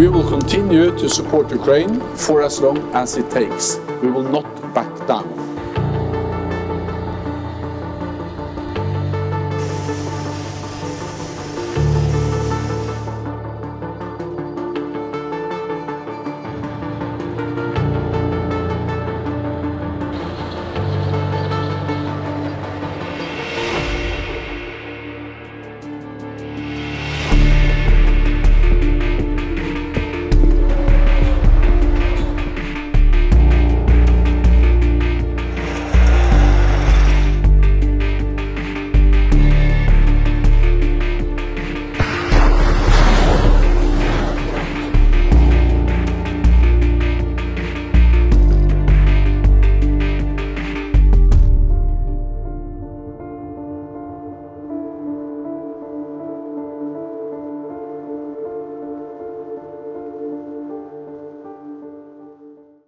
We will continue to support Ukraine for as long as it takes. We will not back down.